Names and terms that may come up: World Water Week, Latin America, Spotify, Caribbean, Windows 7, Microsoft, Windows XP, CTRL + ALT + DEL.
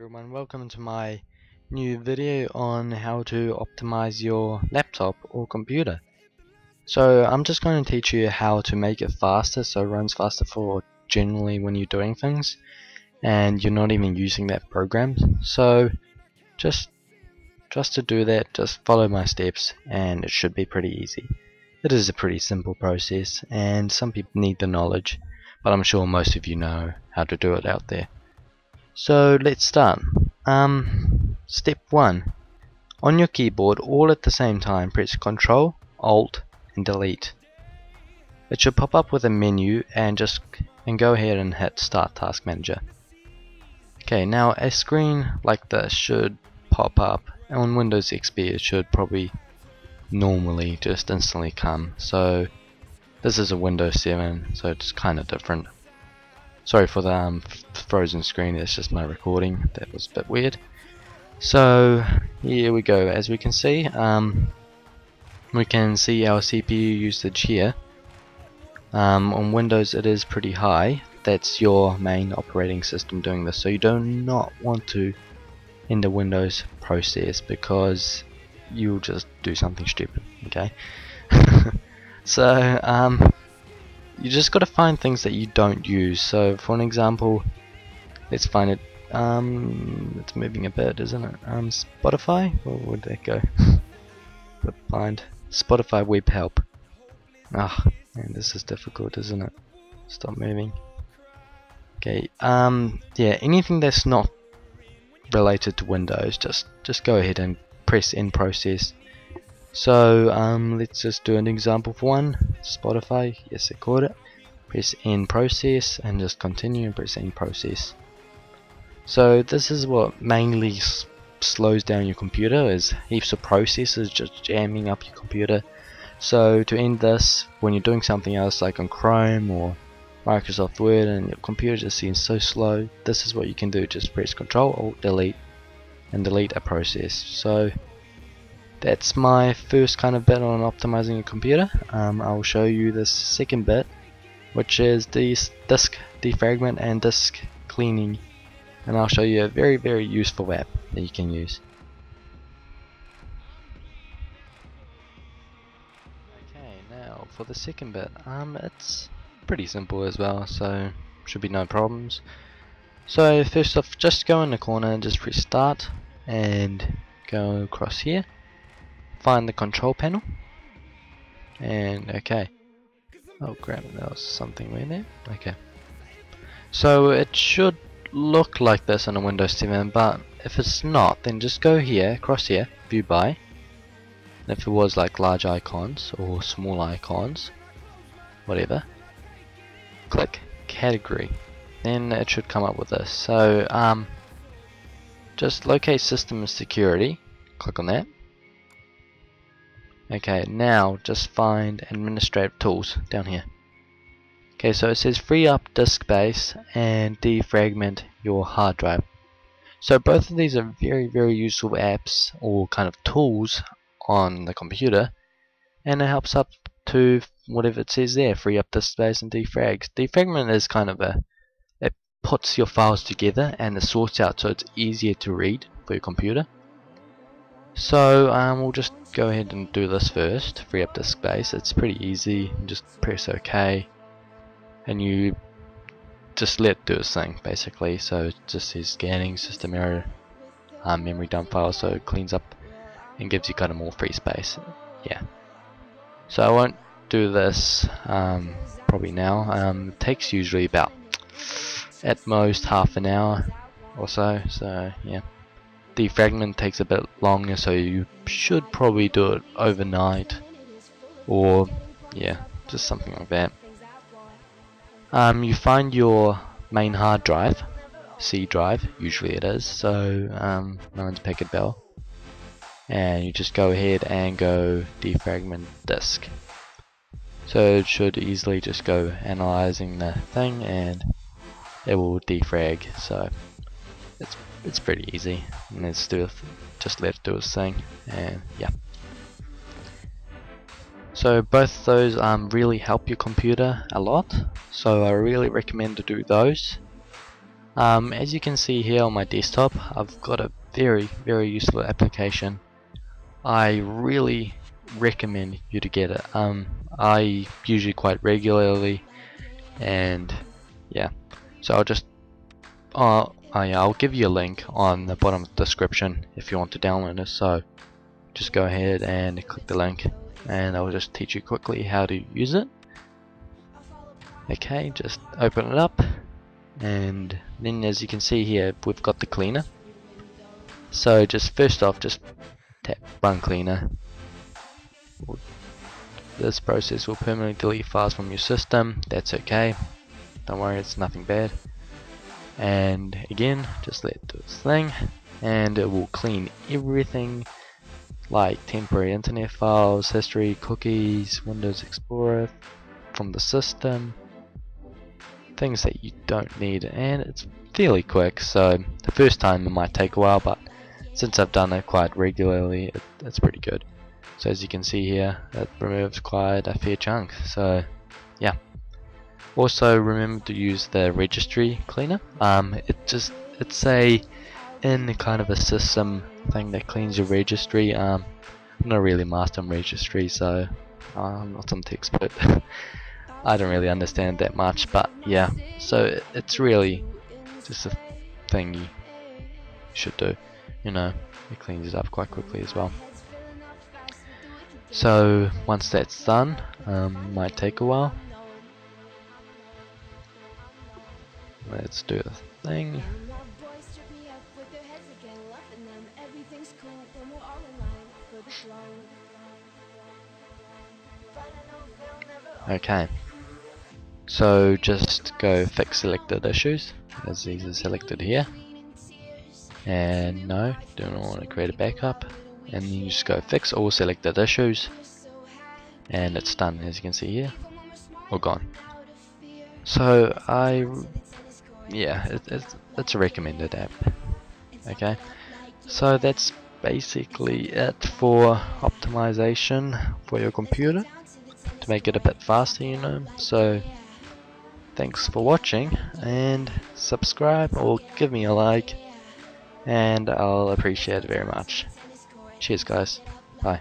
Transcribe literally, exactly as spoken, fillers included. Everyone, welcome to my new video on how to optimize your laptop or computer. So I'm just going to teach you how to make it faster, so it runs faster for generally when you're doing things and you're not even using that program. So just just to do that, just follow my steps and it should be pretty easy. It is a pretty simple process and some people need the knowledge, but I'm sure most of you know how to do it out there. So let's start. Um, step one. On your keyboard, all at the same time, press Control, Alt and Delete. It should pop up with a menu, and just and go ahead and hit Start Task Manager. Okay, now a screen like this should pop up. On Windows X P it should probably normally just instantly come. So this is a Windows seven, so it's kind of different. Sorry for the um, frozen screen, that's just my recording, that was a bit weird. So here we go, as we can see, um, we can see our C P U usage here. Um, on Windows it is pretty high, that's your main operating system doing this, so you do not want to end the Windows process because you'll just do something stupid, okay? so, um... you just got to find things that you don't use. So for an example, let's find it. Um, it's moving a bit, isn't it? Um, Spotify? Where would that go? Let's find Spotify Web Help. Ah, oh, man, this is difficult, isn't it? Stop moving. Okay. Um, yeah, anything that's not related to Windows, just just go ahead and press in process. So um, let's just do an example for one. Spotify, yes, it caught it. Press end process and just continue and press end process. So this is what mainly s slows down your computer, is heaps of processes just jamming up your computer. So to end this, when you're doing something else like on Chrome or Microsoft Word and your computer just seems so slow, this is what you can do. Just press Control Alt Delete and delete a process. So that's my first kind of bit on optimizing a computer. um, I'll show you the second bit, which is this disk defragment and disk cleaning, and I'll show you a very very useful app that you can use. Okay, now for the second bit, um, it's pretty simple as well, so should be no problems. So first off, just go in the corner and just press Start and go across here. Find the control panel and okay. Oh crap, that was something weird there. Okay. So it should look like this on a Windows seven, but if it's not, then just go here, across here, view by. And if it was like large icons or small icons, whatever, click category. Then it should come up with this. So um just locate system and security, click on that. Okay, now just find administrative tools down here. Okay, so it says free up disk space and defragment your hard drive. So both of these are very very useful apps or kind of tools on the computer, and it helps up to whatever it says there, free up disk space and defrags. Defragment is kind of a, it puts your files together and it sorts out, so it's easier to read for your computer. So um, we'll just go ahead and do this first, free up disk space. It's pretty easy, just press OK and you just let it do its thing basically. So it just says scanning, system error, um, memory dump file, so it cleans up and gives you kind of more free space. Yeah, so I won't do this um, probably now. Um, it takes usually about at most half an hour or so, so yeah. Defragment takes a bit longer, so you should probably do it overnight or yeah, just something like that. Um, you find your main hard drive, C drive usually it is, so um, mine's Packet Bell, and you just go ahead and go defragment disk. So it should easily just go analyzing the thing and it will defrag, so it's it's pretty easy, and let's do it, just let it do its thing, and yeah. So both those um, really help your computer a lot, so I really recommend to do those. Um, as you can see here on my desktop, I've got a very very useful application. I really recommend you to get it. um, I use it quite regularly, and yeah, so I'll just uh, I, I'll give you a link on the bottom of the description if you want to download it. So just go ahead and click the link, and I'll just teach you quickly how to use it. Okay, just open it up, and then as you can see here, we've got the cleaner. So just first off, just tap Run Cleaner. This process will permanently delete files from your system. That's okay, don't worry, it's nothing bad. And again, just let it do its thing, and it will clean everything like temporary internet files, history, cookies, Windows Explorer from the system, things that you don't need. And it's fairly quick, so the first time it might take a while, but since I've done it quite regularly, it, it's pretty good. So as you can see here, it removes quite a fair chunk. So yeah, also remember to use the registry cleaner. Um, it just it's a in kind of a system thing that cleans your registry. um, I'm not really master in registry, so I'm not some tech expert. I don't really understand that much, but yeah, so it's really just a thing you should do, you know. It cleans it up quite quickly as well. So once that's done, um, might take a while. Let's do the thing. Okay, so just go fix selected issues, as these are selected here, and no, don't want to create a backup, and then you just go fix all selected issues, and it's done, as you can see here, all gone. So I, yeah, it, it's, it's a recommended app. Okay, so that's basically it for optimization for your computer, to make it a bit faster, you know. So thanks for watching, and subscribe or give me a like, and I'll appreciate it very much. Cheers guys, bye.